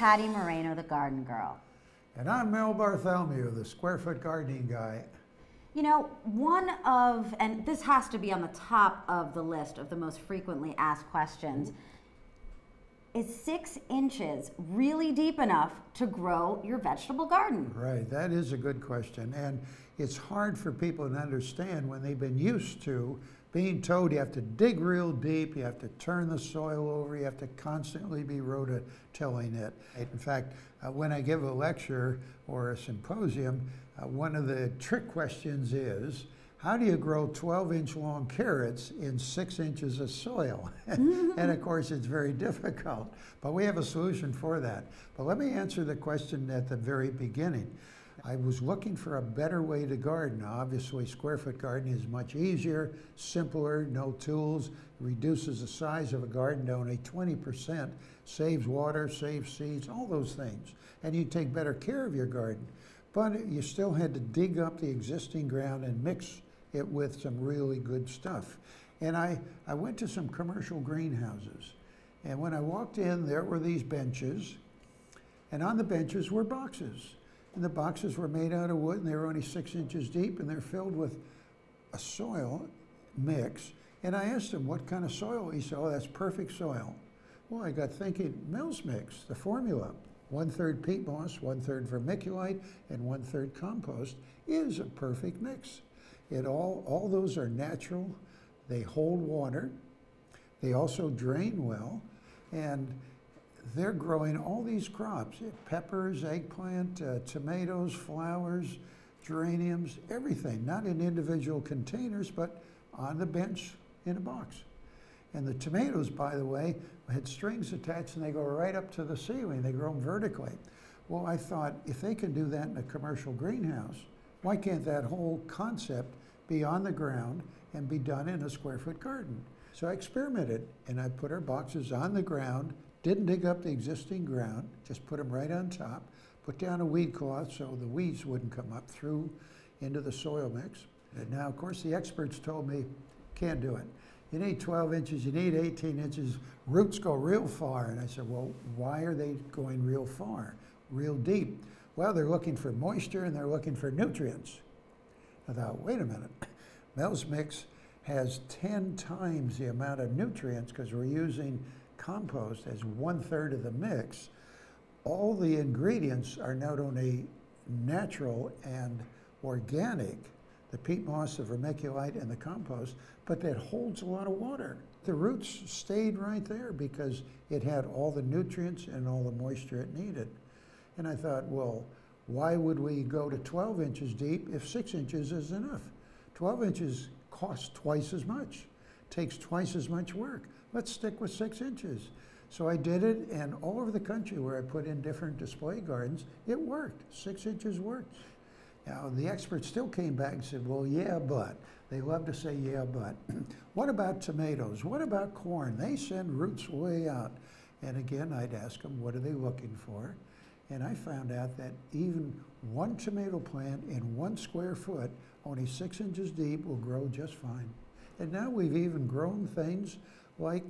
Patti Moreno, the garden girl. And I'm Mel Bartholomew, the square foot gardening guy. You know, one of, and this has to be on the top of the list of the most frequently asked questions, is 6 inches really deep enough to grow your vegetable garden? Right, that is a good question. And it's hard for people to understand when they've been used to being told you have to dig real deep, you have to turn the soil over, you have to constantly be rototilling it. In fact, when I give a lecture or a symposium, one of the trick questions is, how do you grow 12-inch long carrots in 6 inches of soil? And of course, it's very difficult, but we have a solution for that. But let me answer the question at the very beginning. I was looking for a better way to garden. Obviously, square foot gardening is much easier, simpler, no tools, reduces the size of a garden to only 20%, saves water, saves seeds, all those things. And you take better care of your garden. But you still had to dig up the existing ground and mix it with some really good stuff. And I went to some commercial greenhouses. And when I walked in, there were these benches. And on the benches were boxes. And the boxes were made out of wood, and they were only 6 inches deep, and they're filled with a soil mix. And I asked him, what kind of soil? He said, oh, that's perfect soil. Well, I got thinking, Mel's mix, the formula, 1/3 peat moss, 1/3 vermiculite, and 1/3 compost is a perfect mix. All those are natural. They hold water. They also drain well. And they're growing all these crops, peppers, eggplant, tomatoes, flowers, geraniums, everything, not in individual containers, but on the bench in a box. And the tomatoes, by the way, had strings attached and they go right up to the ceiling. They grow them vertically. Well, I thought, if they can do that in a commercial greenhouse, why can't that whole concept be on the ground and be done in a square foot garden? So I experimented and I put our boxes on the ground, didn't dig up the existing ground, just put them right on top, put down a weed cloth so the weeds wouldn't come up through into the soil mix. And now, of course, the experts told me, can't do it. You need 12 inches, you need 18 inches, roots go real far. And I said, well, why are they going real far, real deep? Well, they're looking for moisture and they're looking for nutrients. I thought, wait a minute, Mel's mix has 10 times the amount of nutrients because we're using compost as 1/3 of the mix. All the ingredients are not only natural and organic, the peat moss, the vermiculite, and the compost, but that holds a lot of water. The roots stayed right there because it had all the nutrients and all the moisture it needed. And I thought, well, why would we go to 12 inches deep if 6 inches is enough? 12 inches costs twice as much, takes twice as much work. Let's stick with 6 inches. So I did it, and all over the country where I put in different display gardens, it worked. 6 inches worked. Now, the experts still came back and said, well, yeah, but. They love to say, yeah, but. What about tomatoes? What about corn? They send roots way out. And again, I'd ask them, what are they looking for? And I found out that even one tomato plant in 1 square foot, only 6 inches deep, will grow just fine. And now we've even grown things like,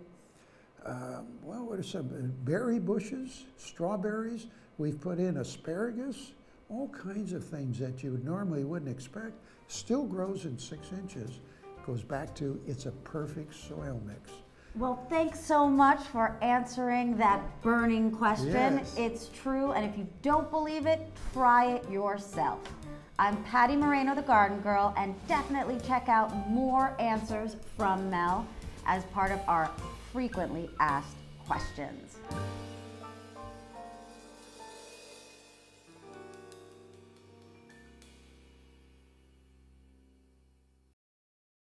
well, what are some berry bushes, strawberries. We've put in asparagus, all kinds of things that you normally wouldn't expect. Still grows in 6 inches. Goes back to it's a perfect soil mix. Well, thanks so much for answering that burning question. Yes. It's true, and if you don't believe it, try it yourself. I'm Patti Moreno, the Garden Girl, and definitely check out more answers from Mel as part of our frequently asked questions.